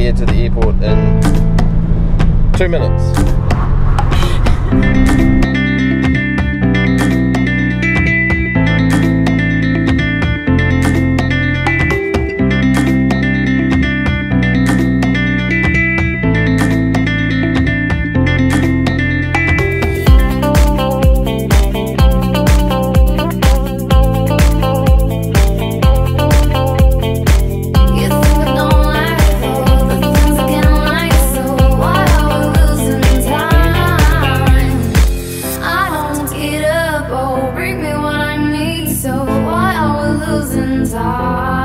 here to the airport in 2 minutes. Bring me what I need, so why are we losing time?